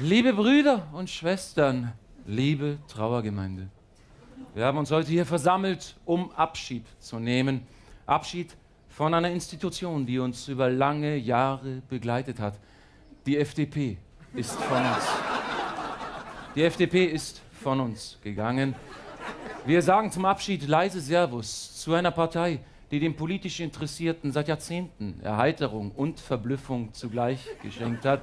Liebe Brüder und Schwestern, liebe Trauergemeinde, wir haben uns heute hier versammelt, um Abschied zu nehmen. Abschied von einer Institution, die uns über lange Jahre begleitet hat. Die FDP ist von uns. Die FDP ist von uns gegangen. Wir sagen zum Abschied leise Servus zu einer Partei, die dem politisch Interessierten seit Jahrzehnten Erheiterung und Verblüffung zugleich geschenkt hat.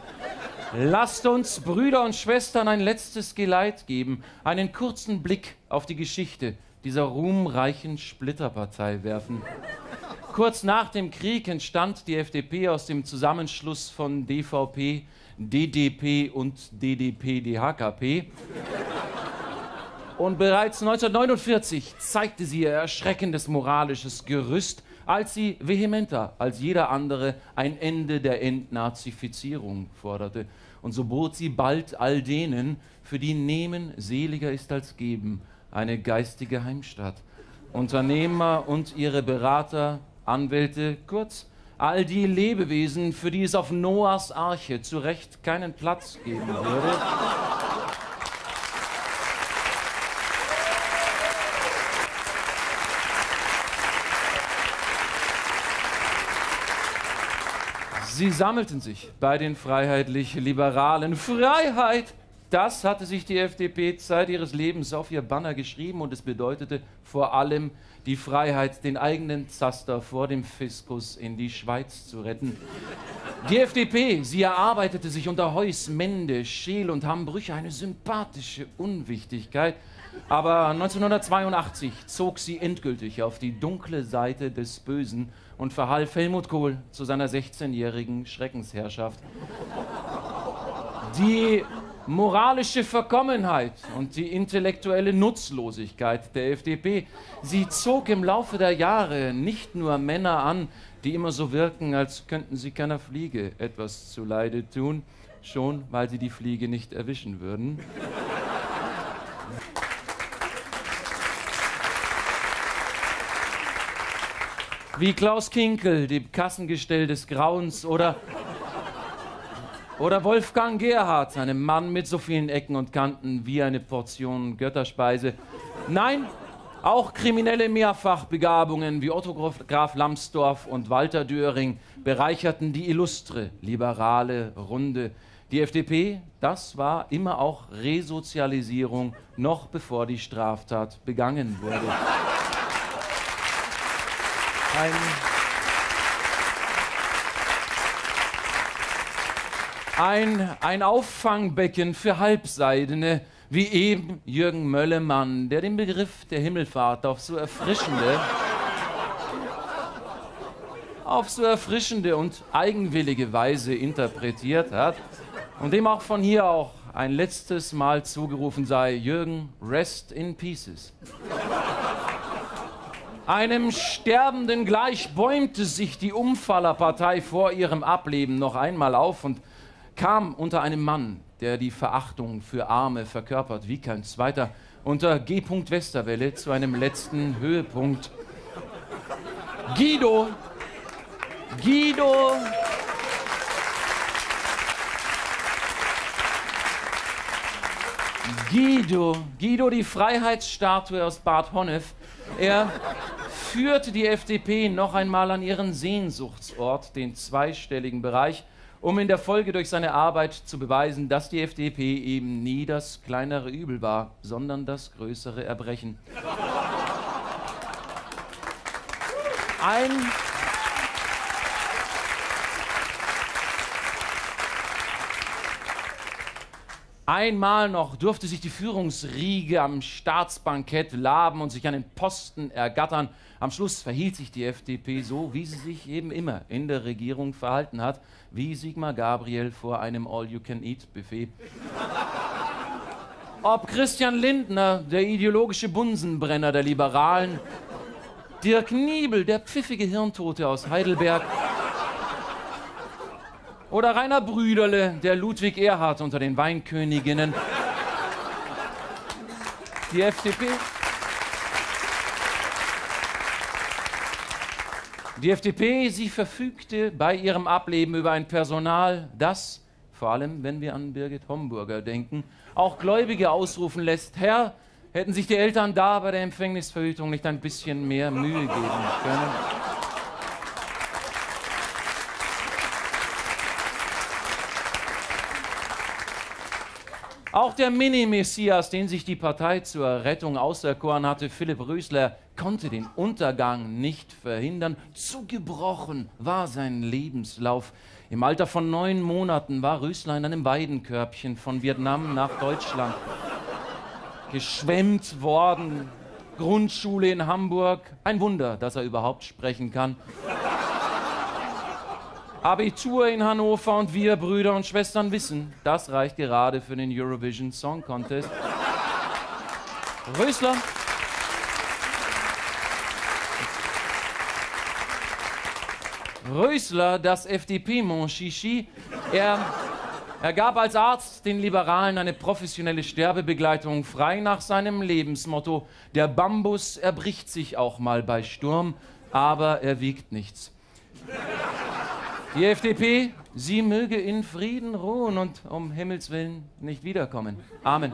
Lasst uns, Brüder und Schwestern, ein letztes Geleit geben, einen kurzen Blick auf die Geschichte dieser ruhmreichen Splitterpartei werfen. Kurz nach dem Krieg entstand die FDP aus dem Zusammenschluss von DVP, DDP und DDP-DHKP. Und bereits 1949 zeigte sie ihr erschreckendes moralisches Gerüst, als sie vehementer als jeder andere ein Ende der Entnazifizierung forderte. Und so bot sie bald all denen, für die Nehmen seliger ist als Geben, eine geistige Heimstatt. Unternehmer und ihre Berater, Anwälte, kurz all die Lebewesen, für die es auf Noahs Arche zu Recht keinen Platz geben würde. Sie sammelten sich bei den freiheitlich-liberalen. Freiheit, das hatte sich die FDP Zeit ihres Lebens auf ihr Banner geschrieben, und es bedeutete vor allem die Freiheit, den eigenen Zaster vor dem Fiskus in die Schweiz zu retten. Die FDP, sie erarbeitete sich unter Heuss, Mende, Scheel und Hambrüche eine sympathische Unwichtigkeit. Aber 1982 zog sie endgültig auf die dunkle Seite des Bösen und verhalf Helmut Kohl zu seiner 16-jährigen Schreckensherrschaft. Die moralische Verkommenheit und die intellektuelle Nutzlosigkeit der FDP, sie zog im Laufe der Jahre nicht nur Männer an, die immer so wirken, als könnten sie keiner Fliege etwas zuleide tun, schon weil sie die Fliege nicht erwischen würden. Wie Klaus Kinkel, dem Kassengestell des Grauens, oder Wolfgang Gerhardt, einem Mann mit so vielen Ecken und Kanten wie eine Portion Götterspeise. Nein, auch kriminelle Mehrfachbegabungen wie Otto Graf Lambsdorff und Walter Döring bereicherten die illustre liberale Runde. Die FDP, das war immer auch Resozialisierung, noch bevor die Straftat begangen wurde. Ein Auffangbecken für Halbseidene, wie eben Jürgen Möllemann, der den Begriff der Himmelfahrt auf so erfrischende und eigenwillige Weise interpretiert hat und dem auch von hier ein letztes Mal zugerufen sei: Jürgen, rest in pieces. Einem Sterbenden gleich bäumte sich die Umfallerpartei vor ihrem Ableben noch einmal auf und kam unter einem Mann, der die Verachtung für Arme verkörpert wie kein zweiter, unter G. Westerwelle zu einem letzten Höhepunkt. Guido, die Freiheitsstatue aus Bad Honnef, er führte die FDP noch einmal an ihren Sehnsuchtsort, den zweistelligen Bereich, um in der Folge durch seine Arbeit zu beweisen, dass die FDP eben nie das kleinere Übel war, sondern das größere Erbrechen. Einmal noch durfte sich die Führungsriege am Staatsbankett laben und sich an den Posten ergattern. Am Schluss verhielt sich die FDP so, wie sie sich eben immer in der Regierung verhalten hat, wie Sigmar Gabriel vor einem All-You-Can-Eat-Buffet. Ob Christian Lindner, der ideologische Bunsenbrenner der Liberalen, Dirk Niebel, der pfiffige Hirntote aus Heidelberg, oder Rainer Brüderle, der Ludwig Erhard unter den Weinköniginnen. Die FDP. Die FDP, sie verfügte bei ihrem Ableben über ein Personal, das vor allem wenn wir an Birgit Homburger denken, auch Gläubige ausrufen lässt: Herr, hätten sich die Eltern da bei der Empfängnisverhütung nicht ein bisschen mehr Mühe geben können? Auch der Mini-Messias, den sich die Partei zur Rettung auserkoren hatte, Philipp Rösler, konnte den Untergang nicht verhindern. Zu gebrochen war sein Lebenslauf. Im Alter von 9 Monaten war Rösler in einem Weidenkörbchen von Vietnam nach Deutschland geschwemmt worden. Grundschule in Hamburg. Ein Wunder, dass er überhaupt sprechen kann. Abitur in Hannover, und wir Brüder und Schwestern wissen, das reicht gerade für den Eurovision Song Contest. Rösler, das FDP, mon Chichi. Er gab als Arzt den Liberalen eine professionelle Sterbebegleitung, frei nach seinem Lebensmotto: Der Bambus erbricht sich auch mal bei Sturm, aber er wiegt nichts. Die FDP, sie möge in Frieden ruhen und um Himmels willen nicht wiederkommen. Amen.